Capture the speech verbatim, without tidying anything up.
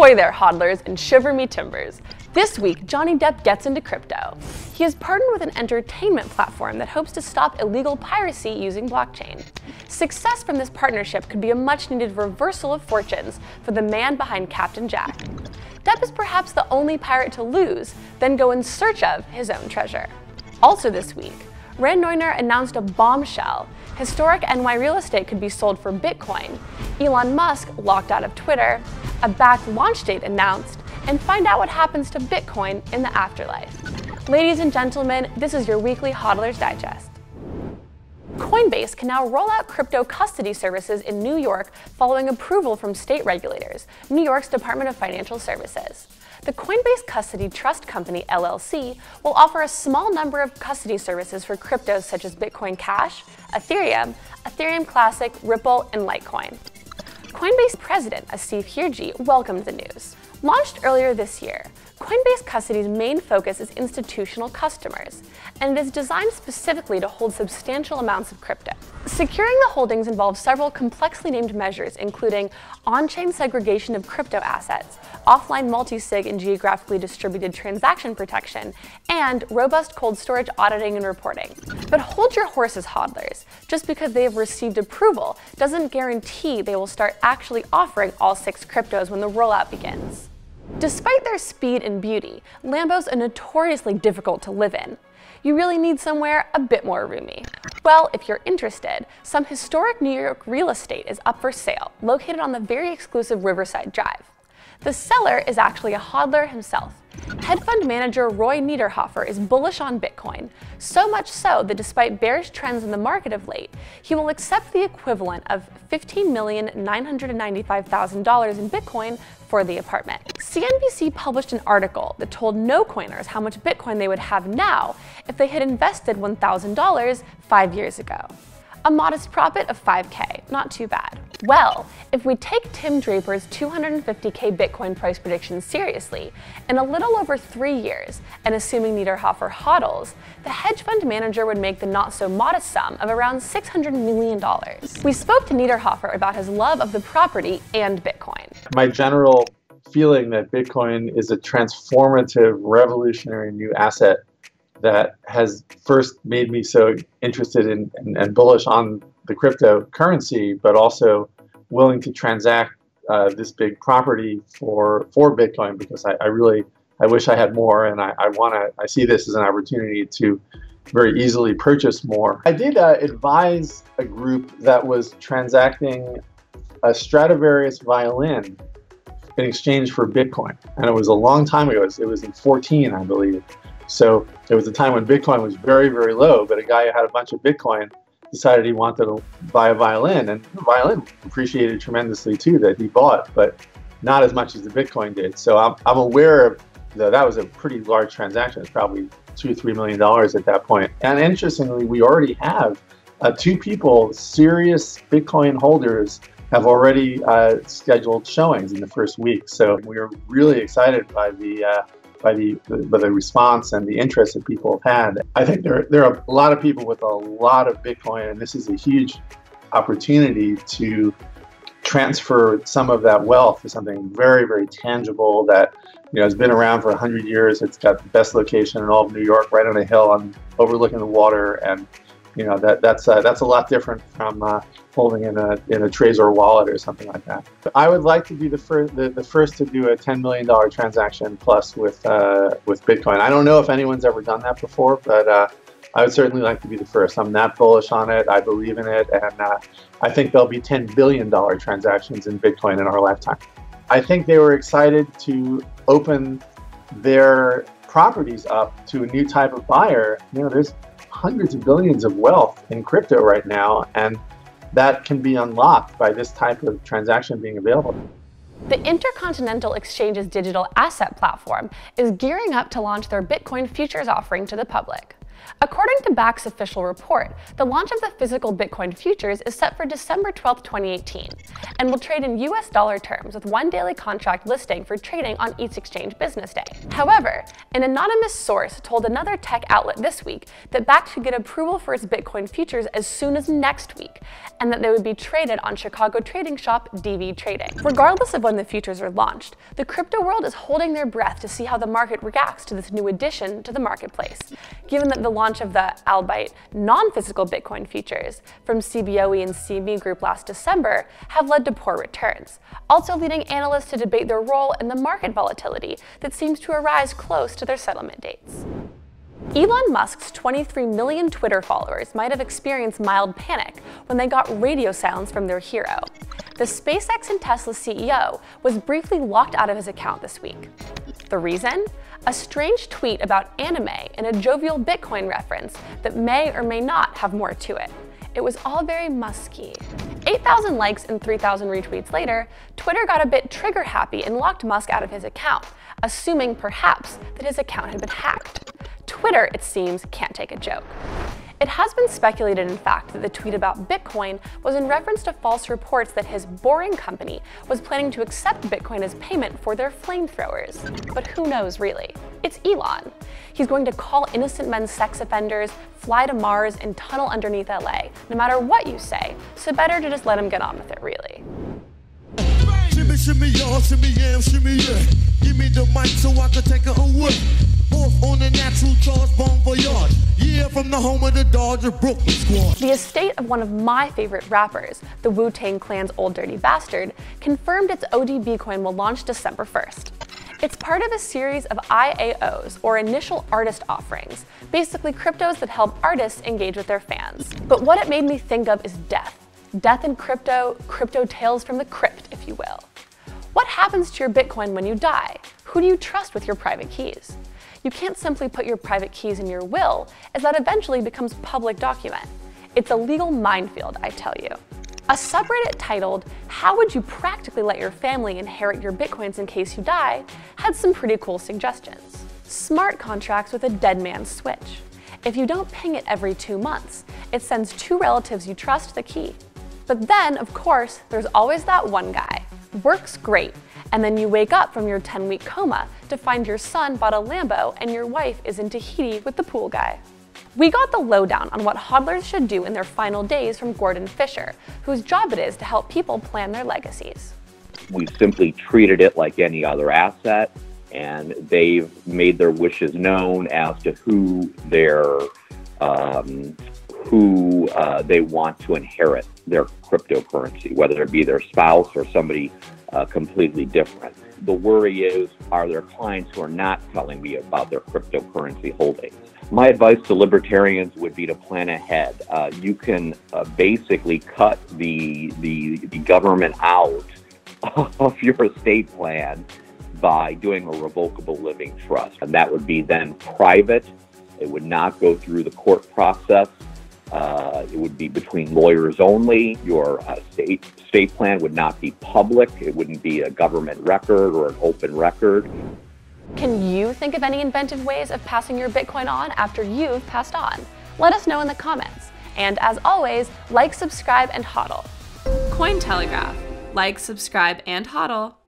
Ahoy there, hodlers, and shiver me timbers. This week, Johnny Depp gets into crypto. He is partnered with an entertainment platform that hopes to stop illegal piracy using blockchain. Success from this partnership could be a much-needed reversal of fortunes for the man behind Captain Jack. Depp is perhaps the only pirate to lose, then go in search of his own treasure. Also this week, Rand Neuner announced a bombshell. Historic N Y real estate could be sold for Bitcoin, Elon Musk locked out of Twitter, a Bakkt launch date announced, and find out what happens to Bitcoin in the afterlife. Ladies and gentlemen, this is your weekly Hodler's Digest. Coinbase can now roll out crypto custody services in New York following approval from state regulators, New York's Department of Financial Services. The Coinbase Custody Trust Company, L L C, will offer a small number of custody services for cryptos such as Bitcoin Cash, Ethereum, Ethereum Classic, Ripple, and Litecoin. Coinbase President Asif Hirji welcomed the news. Launched earlier this year, Coinbase Custody's main focus is institutional customers, and it is designed specifically to hold substantial amounts of crypto. Securing the holdings involves several complexly named measures, including on-chain segregation of crypto assets, offline multi-sig and geographically distributed transaction protection, and robust cold storage auditing and reporting. But hold your horses, hodlers. Just because they have received approval doesn't guarantee they will start actually offering all six cryptos when the rollout begins. Despite their speed and beauty, Lambos are notoriously difficult to live in. You really need somewhere a bit more roomy. Well, if you're interested, some historic New York real estate is up for sale, located on the very exclusive Riverside Drive. The seller is actually a hodler himself. Hedge fund manager Roy Niederhoffer is bullish on Bitcoin, so much so that despite bearish trends in the market of late, he will accept the equivalent of fifteen million nine hundred ninety-five thousand dollars in Bitcoin for the apartment. C N B C published an article that told no-coiners how much Bitcoin they would have now if they had invested one thousand dollars five years ago. A modest profit of five K, not too bad. Well, if we take Tim Draper's two hundred fifty K Bitcoin price prediction seriously, in a little over three years, and assuming Niederhoffer hodls, the hedge fund manager would make the not-so-modest sum of around six hundred million dollars. We spoke to Niederhoffer about his love of the property and Bitcoin. My general feeling that Bitcoin is a transformative, revolutionary new asset that has first made me so interested in and, and bullish on the cryptocurrency, but also willing to transact uh, this big property for for Bitcoin, because I, I really I wish I had more, and I, I want to I see this as an opportunity to very easily purchase more. I did uh, advise a group that was transacting a Stradivarius violin in exchange for Bitcoin, and it was a long time ago. It was, it was in fourteen, I believe. So there was a time when Bitcoin was very, very low, but a guy who had a bunch of Bitcoin decided he wanted to buy a violin, and the violin appreciated tremendously too that he bought, but not as much as the Bitcoin did. So I'm, I'm aware of that. That was a pretty large transaction. It's probably two, three million dollars at that point. And interestingly, we already have uh, two people, serious Bitcoin holders, have already uh, scheduled showings in the first week. So we are really excited by the uh, by the by the response and the interest that people have had. I think there, there are a lot of people with a lot of Bitcoin, and this is a huge opportunity to transfer some of that wealth to something very, very tangible that, you know, has been around for a hundred years. It's got the best location in all of New York, right on a hill, on overlooking the water, and you know that that's uh, that's a lot different from uh, holding in a in a Trezor wallet or something like that. But I would like to be the first the, the first to do a ten million dollar transaction plus with uh, with Bitcoin. I don't know if anyone's ever done that before, but uh, I would certainly like to be the first. I'm that bullish on it. I believe in it, and uh, I think there'll be ten billion dollar transactions in Bitcoin in our lifetime. I think they were excited to open their properties up to a new type of buyer. You know, there's hundreds of billions of wealth in crypto right now, and that can be unlocked by this type of transaction being available. The Intercontinental Exchange's digital asset platform is gearing up to launch their Bitcoin futures offering to the public. According to Bakkt's official report, the launch of the physical Bitcoin futures is set for December twelfth, twenty eighteen, and will trade in U S dollar terms with one daily contract listing for trading on each exchange business day. However, an anonymous source told another tech outlet this week that Bakkt should get approval for its Bitcoin futures as soon as next week, and that they would be traded on Chicago trading shop D V Trading. Regardless of when the futures are launched, the crypto world is holding their breath to see how the market reacts to this new addition to the marketplace, given that the launch of the, albeit non-physical Bitcoin futures from C B O E and C M E Group last December have led to poor returns, also leading analysts to debate their role in the market volatility that seems to arise close to their settlement dates. Elon Musk's twenty-three million Twitter followers might have experienced mild panic when they got radio silence from their hero. The SpaceX and Tesla C E O was briefly locked out of his account this week. The reason? A strange tweet about anime and a jovial Bitcoin reference that may or may not have more to it. It was all very musky. eight thousand likes and three thousand retweets later, Twitter got a bit trigger-happy and locked Musk out of his account, assuming perhaps that his account had been hacked. Twitter, it seems, can't take a joke. It has been speculated, in fact, that the tweet about Bitcoin was in reference to false reports that his boring company was planning to accept Bitcoin as payment for their flamethrowers. But who knows, really? It's Elon. He's going to call innocent men sex offenders, fly to Mars, and tunnel underneath L A, no matter what you say, so better to just let him get on with it, really. Shimmy, shimmy, y'all, shimmy, yeah, shimmy, yeah. Give me the mic so I can take it away. On the natural charge, bon voyage. Yeah, from the home of the Dodger Brooklyn squad. The estate of one of my favorite rappers, the Wu-Tang Clan's Old Dirty Bastard, confirmed its O D B coin will launch December first. It's part of a series of I A Os, or Initial Artist Offerings, basically cryptos that help artists engage with their fans. But what it made me think of is death. Death in crypto, crypto tales from the crypt, if you will. What happens to your Bitcoin when you die? Who do you trust with your private keys? You can't simply put your private keys in your will, as that eventually becomes public document. It's a legal minefield, I tell you. A subreddit titled, "How would you practically let your family inherit your Bitcoins in case you die?" had some pretty cool suggestions. Smart contracts with a dead man's switch. If you don't ping it every two months, it sends two relatives you trust the key. But then, of course, there's always that one guy. Works great, and then you wake up from your ten-week coma to find your son bought a Lambo and your wife is in Tahiti with the pool guy. We got the lowdown on what hodlers should do in their final days from Gordon Fisher, whose job it is to help people plan their legacies. We simply treated it like any other asset, and they've made their wishes known as to who their um, who uh, they want to inherit their cryptocurrency, whether it be their spouse or somebody uh, completely different. The worry is, are there clients who are not telling me about their cryptocurrency holdings? My advice to libertarians would be to plan ahead. Uh, you can uh, basically cut the, the, the government out of your estate plan by doing a revocable living trust. And that would be then private. It would not go through the court process. Uh, it would be between lawyers only. Your uh, state, state plan would not be public. It wouldn't be a government record or an open record. Can you think of any inventive ways of passing your Bitcoin on after you've passed on? Let us know in the comments. And as always, like, subscribe, and hodl. Cointelegraph. Like, subscribe, and hodl.